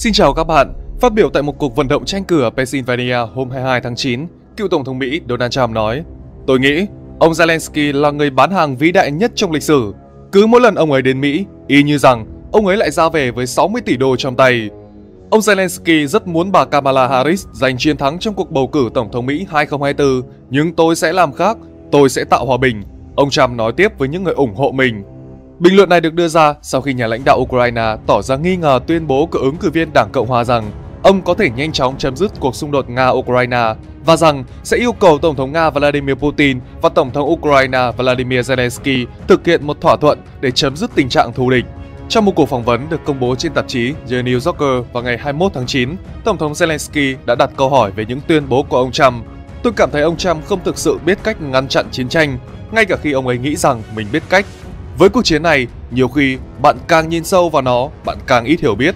Xin chào các bạn. Phát biểu tại một cuộc vận động tranh cử ở Pennsylvania hôm 22 tháng 9, cựu Tổng thống Mỹ Donald Trump nói: "Tôi nghĩ ông Zelensky là người bán hàng vĩ đại nhất trong lịch sử. Cứ mỗi lần ông ấy đến Mỹ, y như rằng ông ấy lại ra về với 60 tỷ đô trong tay." Ông Zelensky rất muốn bà Kamala Harris giành chiến thắng trong cuộc bầu cử Tổng thống Mỹ 2024, nhưng tôi sẽ làm khác, tôi sẽ tạo hòa bình, ông Trump nói tiếp với những người ủng hộ mình. Bình luận này được đưa ra sau khi nhà lãnh đạo Ukraine tỏ ra nghi ngờ tuyên bố của ứng cử viên Đảng Cộng Hòa rằng ông có thể nhanh chóng chấm dứt cuộc xung đột Nga-Ukraine và rằng sẽ yêu cầu Tổng thống Nga Vladimir Putin và Tổng thống Ukraine Vladimir Zelensky thực hiện một thỏa thuận để chấm dứt tình trạng thù địch. Trong một cuộc phỏng vấn được công bố trên tạp chí The New Yorker vào ngày 21 tháng 9, Tổng thống Zelensky đã đặt câu hỏi về những tuyên bố của ông Trump. "Tôi cảm thấy ông Trump không thực sự biết cách ngăn chặn chiến tranh, ngay cả khi ông ấy nghĩ rằng mình biết cách. Với cuộc chiến này, nhiều khi bạn càng nhìn sâu vào nó, bạn càng ít hiểu biết."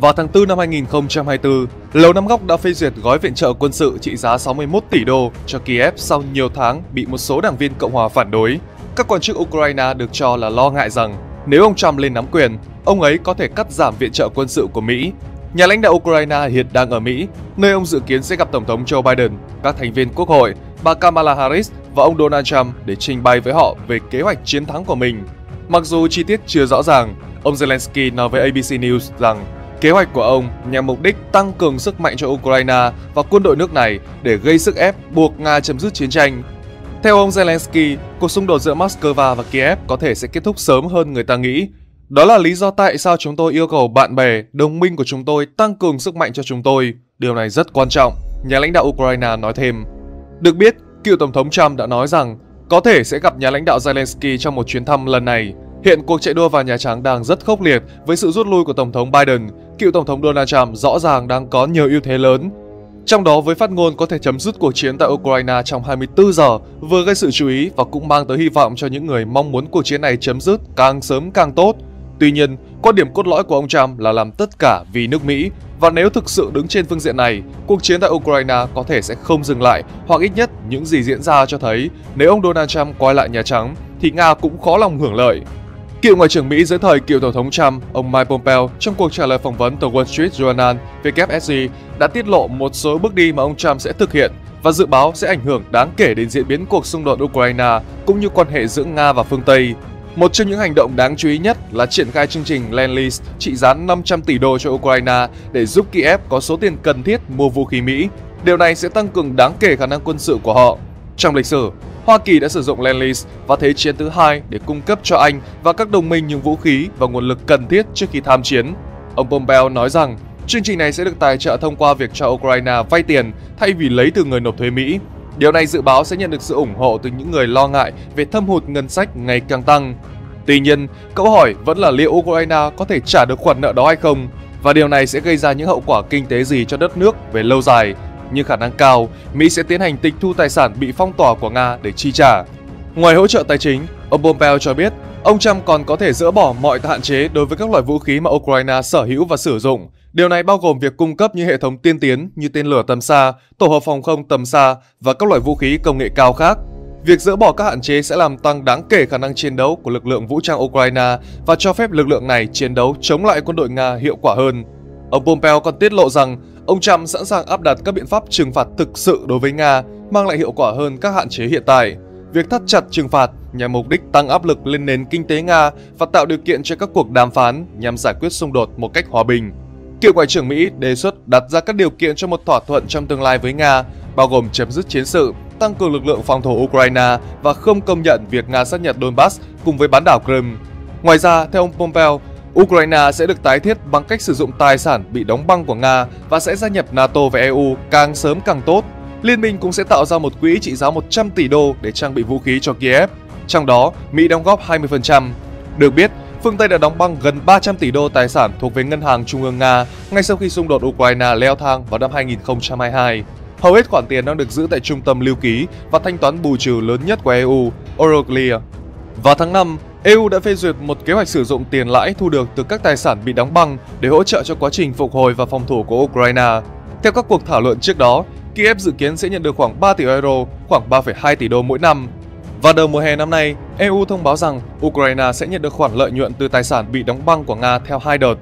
Vào tháng 4 năm 2024, Lầu Năm Góc đã phê duyệt gói viện trợ quân sự trị giá 61 tỷ đô cho Kiev sau nhiều tháng bị một số đảng viên Cộng hòa phản đối. Các quan chức Ukraine được cho là lo ngại rằng nếu ông Trump lên nắm quyền, ông ấy có thể cắt giảm viện trợ quân sự của Mỹ. Nhà lãnh đạo Ukraine hiện đang ở Mỹ, nơi ông dự kiến sẽ gặp Tổng thống Joe Biden, các thành viên Quốc hội, bà Kamala Harris và ông Donald Trump để trình bày với họ về kế hoạch chiến thắng của mình. Mặc dù chi tiết chưa rõ ràng, ông Zelensky nói với ABC News rằng kế hoạch của ông nhằm mục đích tăng cường sức mạnh cho Ukraine và quân đội nước này để gây sức ép buộc Nga chấm dứt chiến tranh. Theo ông Zelensky, cuộc xung đột giữa Moscow và Kiev có thể sẽ kết thúc sớm hơn người ta nghĩ. "Đó là lý do tại sao chúng tôi yêu cầu bạn bè, đồng minh của chúng tôi tăng cường sức mạnh cho chúng tôi. Điều này rất quan trọng," nhà lãnh đạo Ukraine nói thêm. Được biết, cựu Tổng thống Trump đã nói rằng có thể sẽ gặp nhà lãnh đạo Zelensky trong một chuyến thăm lần này. Hiện cuộc chạy đua vào Nhà Trắng đang rất khốc liệt với sự rút lui của Tổng thống Biden. Cựu Tổng thống Donald Trump rõ ràng đang có nhiều ưu thế lớn, trong đó với phát ngôn có thể chấm dứt cuộc chiến tại Ukraine trong 24 giờ vừa gây sự chú ý và cũng mang tới hy vọng cho những người mong muốn cuộc chiến này chấm dứt càng sớm càng tốt. Tuy nhiên, quan điểm cốt lõi của ông Trump là làm tất cả vì nước Mỹ, và nếu thực sự đứng trên phương diện này, cuộc chiến tại Ukraine có thể sẽ không dừng lại, hoặc ít nhất những gì diễn ra cho thấy nếu ông Donald Trump quay lại Nhà Trắng thì Nga cũng khó lòng hưởng lợi. Cựu Ngoại trưởng Mỹ dưới thời cựu Tổng thống Trump, ông Mike Pompeo, trong cuộc trả lời phỏng vấn từ Wall Street Journal WSJ đã tiết lộ một số bước đi mà ông Trump sẽ thực hiện và dự báo sẽ ảnh hưởng đáng kể đến diễn biến cuộc xung đột Ukraine cũng như quan hệ giữa Nga và phương Tây. Một trong những hành động đáng chú ý nhất là triển khai chương trình Lend-Lease trị giá 500 tỷ đô cho Ukraine để giúp Kiev có số tiền cần thiết mua vũ khí Mỹ. Điều này sẽ tăng cường đáng kể khả năng quân sự của họ. Trong lịch sử, Hoa Kỳ đã sử dụng Lend-Lease và Thế chiến thứ hai để cung cấp cho Anh và các đồng minh những vũ khí và nguồn lực cần thiết trước khi tham chiến. Ông Pompeo nói rằng chương trình này sẽ được tài trợ thông qua việc cho Ukraine vay tiền thay vì lấy từ người nộp thuế Mỹ. Điều này dự báo sẽ nhận được sự ủng hộ từ những người lo ngại về thâm hụt ngân sách ngày càng tăng. Tuy nhiên, câu hỏi vẫn là liệu Ukraine có thể trả được khoản nợ đó hay không, và điều này sẽ gây ra những hậu quả kinh tế gì cho đất nước về lâu dài. Nhưng khả năng cao, Mỹ sẽ tiến hành tịch thu tài sản bị phong tỏa của Nga để chi trả. Ngoài hỗ trợ tài chính, ông Pompeo cho biết ông Trump còn có thể dỡ bỏ mọi hạn chế đối với các loại vũ khí mà Ukraine sở hữu và sử dụng. Điều này bao gồm việc cung cấp những hệ thống tiên tiến như tên lửa tầm xa, tổ hợp phòng không tầm xa và các loại vũ khí công nghệ cao khác. Việc dỡ bỏ các hạn chế sẽ làm tăng đáng kể khả năng chiến đấu của lực lượng vũ trang Ukraine và cho phép lực lượng này chiến đấu chống lại quân đội Nga hiệu quả hơn. Ông Pompeo còn tiết lộ rằng ông Trump sẵn sàng áp đặt các biện pháp trừng phạt thực sự đối với Nga, mang lại hiệu quả hơn các hạn chế hiện tại. Việc thắt chặt trừng phạt nhằm mục đích tăng áp lực lên nền kinh tế Nga và tạo điều kiện cho các cuộc đàm phán nhằm giải quyết xung đột một cách hòa bình. Cựu Ngoại trưởng Mỹ đề xuất đặt ra các điều kiện cho một thỏa thuận trong tương lai với Nga, bao gồm chấm dứt chiến sự, tăng cường lực lượng phòng thủ Ukraine và không công nhận việc Nga sát nhập Donbass cùng với bán đảo Crimea. Ngoài ra, theo ông Pompeo, Ukraine sẽ được tái thiết bằng cách sử dụng tài sản bị đóng băng của Nga và sẽ gia nhập NATO và EU càng sớm càng tốt. Liên minh cũng sẽ tạo ra một quỹ trị giá 100 tỷ đô để trang bị vũ khí cho Kiev, trong đó Mỹ đóng góp 20%. Được biết, phương Tây đã đóng băng gần 300 tỷ đô tài sản thuộc về Ngân hàng Trung ương Nga ngay sau khi xung đột Ukraine leo thang vào năm 2022. Hầu hết khoản tiền đang được giữ tại trung tâm lưu ký và thanh toán bù trừ lớn nhất của EU, Euroclear. Vào tháng 5, EU đã phê duyệt một kế hoạch sử dụng tiền lãi thu được từ các tài sản bị đóng băng để hỗ trợ cho quá trình phục hồi và phòng thủ của Ukraine. Theo các cuộc thảo luận trước đó, Kiev dự kiến sẽ nhận được khoảng 3 tỷ euro, khoảng 3,2 tỷ đô mỗi năm. Vào đầu mùa hè năm nay, EU thông báo rằng Ukraine sẽ nhận được khoản lợi nhuận từ tài sản bị đóng băng của Nga theo hai đợt.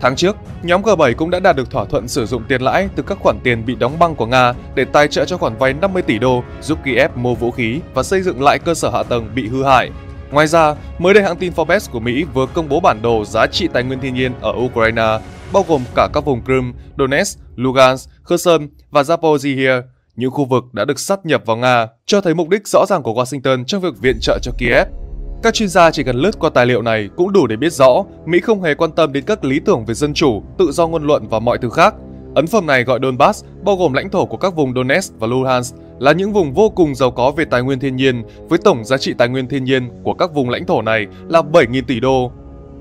Tháng trước, nhóm G7 cũng đã đạt được thỏa thuận sử dụng tiền lãi từ các khoản tiền bị đóng băng của Nga để tài trợ cho khoản vay 50 tỷ đô giúp Kiev mua vũ khí và xây dựng lại cơ sở hạ tầng bị hư hại. Ngoài ra, mới đây hãng tin Forbes của Mỹ vừa công bố bản đồ giá trị tài nguyên thiên nhiên ở Ukraine, bao gồm cả các vùng Crimea, Donetsk, Lugansk, Kherson và Zaporizhia, những khu vực đã được sát nhập vào Nga, cho thấy mục đích rõ ràng của Washington trong việc viện trợ cho Kiev. Các chuyên gia chỉ cần lướt qua tài liệu này cũng đủ để biết rõ Mỹ không hề quan tâm đến các lý tưởng về dân chủ, tự do ngôn luận và mọi thứ khác. Ấn phẩm này gọi Donbass, bao gồm lãnh thổ của các vùng Donetsk và Luhansk, là những vùng vô cùng giàu có về tài nguyên thiên nhiên, với tổng giá trị tài nguyên thiên nhiên của các vùng lãnh thổ này là 7.000 tỷ đô.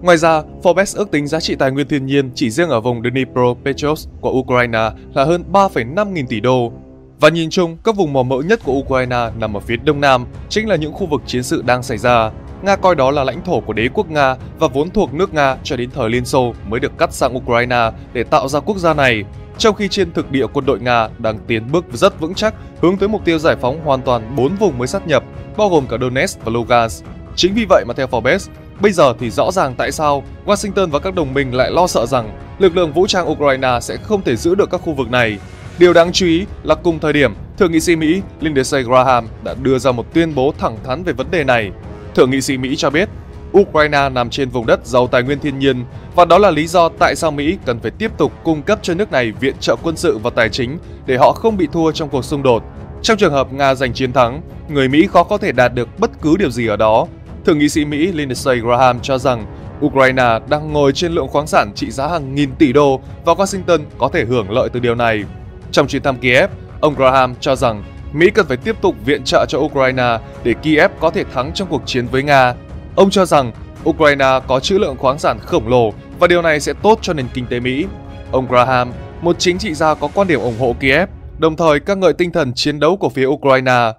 Ngoài ra, Forbes ước tính giá trị tài nguyên thiên nhiên chỉ riêng ở vùng Dnipro-Petrovsk của Ukraine là hơn 3,5 nghìn tỷ đô. Và nhìn chung, các vùng màu mỡ nhất của Ukraine nằm ở phía đông nam, chính là những khu vực chiến sự đang xảy ra. Nga coi đó là lãnh thổ của đế quốc Nga và vốn thuộc nước Nga cho đến thời Liên Xô mới được cắt sang Ukraine để tạo ra quốc gia này, trong khi trên thực địa quân đội Nga đang tiến bước rất vững chắc hướng tới mục tiêu giải phóng hoàn toàn 4 vùng mới sát nhập, bao gồm cả Donetsk và Lugansk. Chính vì vậy mà theo Forbes, bây giờ thì rõ ràng tại sao Washington và các đồng minh lại lo sợ rằng lực lượng vũ trang Ukraine sẽ không thể giữ được các khu vực này. Điều đáng chú ý là cùng thời điểm, Thượng nghị sĩ Mỹ Lindsey Graham đã đưa ra một tuyên bố thẳng thắn về vấn đề này. Thượng nghị sĩ Mỹ cho biết, Ukraine nằm trên vùng đất giàu tài nguyên thiên nhiên và đó là lý do tại sao Mỹ cần phải tiếp tục cung cấp cho nước này viện trợ quân sự và tài chính để họ không bị thua trong cuộc xung đột. Trong trường hợp Nga giành chiến thắng, người Mỹ khó có thể đạt được bất cứ điều gì ở đó. Thượng nghị sĩ Mỹ Lindsey Graham cho rằng Ukraine đang ngồi trên lượng khoáng sản trị giá hàng nghìn tỷ đô và Washington có thể hưởng lợi từ điều này. Trong chuyến thăm Kiev, ông Graham cho rằng Mỹ cần phải tiếp tục viện trợ cho Ukraine để Kiev có thể thắng trong cuộc chiến với Nga. Ông cho rằng Ukraine có trữ lượng khoáng sản khổng lồ và điều này sẽ tốt cho nền kinh tế Mỹ. Ông Graham, một chính trị gia có quan điểm ủng hộ Kiev, đồng thời ca ngợi tinh thần chiến đấu của phía Ukraine.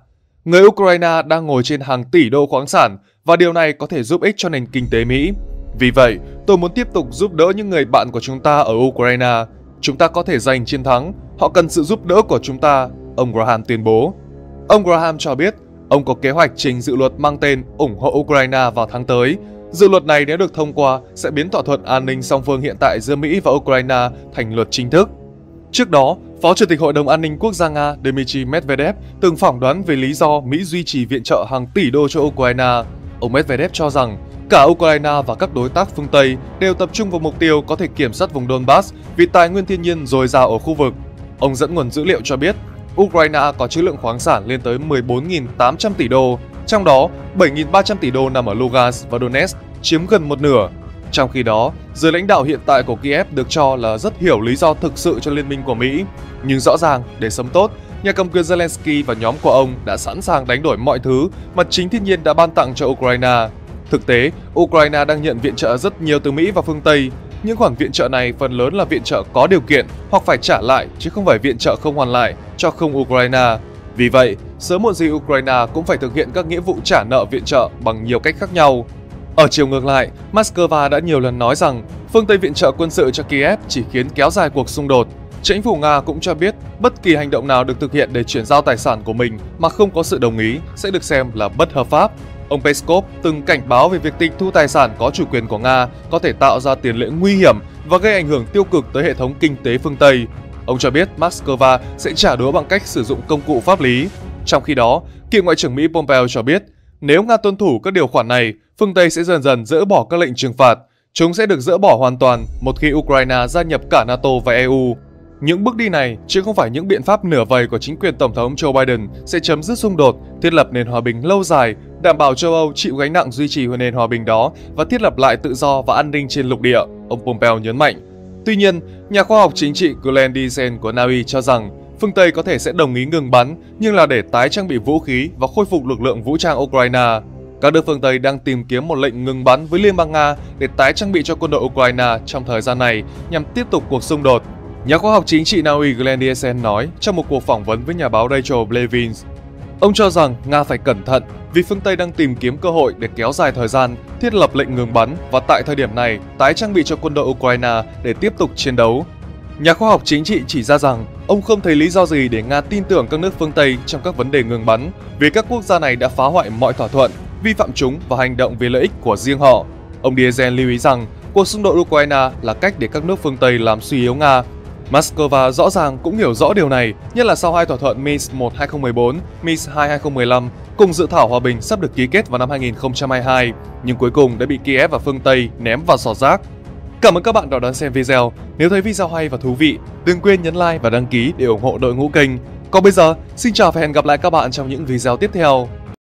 Người Ukraine đang ngồi trên hàng tỷ đô khoáng sản và điều này có thể giúp ích cho nền kinh tế Mỹ. Vì vậy, tôi muốn tiếp tục giúp đỡ những người bạn của chúng ta ở Ukraine. Chúng ta có thể giành chiến thắng, họ cần sự giúp đỡ của chúng ta, ông Graham tuyên bố. Ông Graham cho biết, ông có kế hoạch trình dự luật mang tên ủng hộ Ukraine vào tháng tới. Dự luật này nếu được thông qua sẽ biến thỏa thuận an ninh song phương hiện tại giữa Mỹ và Ukraine thành luật chính thức. Trước đó, Phó Chủ tịch Hội đồng An ninh Quốc gia Nga Dmitry Medvedev từng phỏng đoán về lý do Mỹ duy trì viện trợ hàng tỷ đô cho Ukraine. Ông Medvedev cho rằng cả Ukraine và các đối tác phương Tây đều tập trung vào mục tiêu có thể kiểm soát vùng Donbass vì tài nguyên thiên nhiên dồi dào ở khu vực. Ông dẫn nguồn dữ liệu cho biết, Ukraine có trữ lượng khoáng sản lên tới 14.800 tỷ đô, trong đó 7.300 tỷ đô nằm ở Lugansk và Donetsk, chiếm gần một nửa. Trong khi đó, giới lãnh đạo hiện tại của Kiev được cho là rất hiểu lý do thực sự cho liên minh của Mỹ. Nhưng rõ ràng, để sống tốt, nhà cầm quyền Zelensky và nhóm của ông đã sẵn sàng đánh đổi mọi thứ mà chính thiên nhiên đã ban tặng cho Ukraine. Thực tế, Ukraine đang nhận viện trợ rất nhiều từ Mỹ và phương Tây. Những khoản viện trợ này phần lớn là viện trợ có điều kiện hoặc phải trả lại chứ không phải viện trợ không hoàn lại cho không Ukraine. Vì vậy, sớm muộn gì Ukraine cũng phải thực hiện các nghĩa vụ trả nợ viện trợ bằng nhiều cách khác nhau. Ở chiều ngược lại, Moscow đã nhiều lần nói rằng phương Tây viện trợ quân sự cho Kiev chỉ khiến kéo dài cuộc xung đột. Chính phủ Nga cũng cho biết bất kỳ hành động nào được thực hiện để chuyển giao tài sản của mình mà không có sự đồng ý sẽ được xem là bất hợp pháp. Ông Peskov từng cảnh báo về việc tịch thu tài sản có chủ quyền của Nga có thể tạo ra tiền lệ nguy hiểm và gây ảnh hưởng tiêu cực tới hệ thống kinh tế phương Tây. Ông cho biết Moscow sẽ trả đũa bằng cách sử dụng công cụ pháp lý. Trong khi đó, cựu Ngoại trưởng Mỹ Pompeo cho biết nếu Nga tuân thủ các điều khoản này, phương Tây sẽ dần dần dỡ bỏ các lệnh trừng phạt. Chúng sẽ được dỡ bỏ hoàn toàn một khi Ukraine gia nhập cả NATO và EU. Những bước đi này chứ không phải những biện pháp nửa vời của chính quyền Tổng thống Joe Biden sẽ chấm dứt xung đột, thiết lập nền hòa bình lâu dài, đảm bảo châu Âu chịu gánh nặng duy trì nền hòa bình đó và thiết lập lại tự do và an ninh trên lục địa, ông Pompeo nhấn mạnh. Tuy nhiên, nhà khoa học chính trị Glenn Diesen của Na Uy cho rằng phương Tây có thể sẽ đồng ý ngừng bắn nhưng là để tái trang bị vũ khí và khôi phục lực lượng vũ trang Ukraine. Các nước phương Tây đang tìm kiếm một lệnh ngừng bắn với Liên bang Nga để tái trang bị cho quân đội Ukraine trong thời gian này nhằm tiếp tục cuộc xung đột. Nhà khoa học chính trị Na Uy Glenn Diesen nói trong một cuộc phỏng vấn với nhà báo Rachel Blevins. Ông cho rằng Nga phải cẩn thận vì phương Tây đang tìm kiếm cơ hội để kéo dài thời gian, thiết lập lệnh ngừng bắn và tại thời điểm này tái trang bị cho quân đội Ukraine để tiếp tục chiến đấu. Nhà khoa học chính trị chỉ ra rằng ông không thấy lý do gì để Nga tin tưởng các nước phương Tây trong các vấn đề ngừng bắn vì các quốc gia này đã phá hoại mọi thỏa thuận, vi phạm chúng và hành động vì lợi ích của riêng họ. Ông Diesen lưu ý rằng cuộc xung đột Ukraine là cách để các nước phương Tây làm suy yếu Nga. Moscow rõ ràng cũng hiểu rõ điều này, nhất là sau hai thỏa thuận Minsk 1-2014, Minsk 2-2015 cùng dự thảo hòa bình sắp được ký kết vào năm 2022, nhưng cuối cùng đã bị Kiev và phương Tây ném vào giỏ rác. Cảm ơn các bạn đã đón xem video. Nếu thấy video hay và thú vị, đừng quên nhấn like và đăng ký để ủng hộ đội ngũ kênh. Còn bây giờ, xin chào và hẹn gặp lại các bạn trong những video tiếp theo.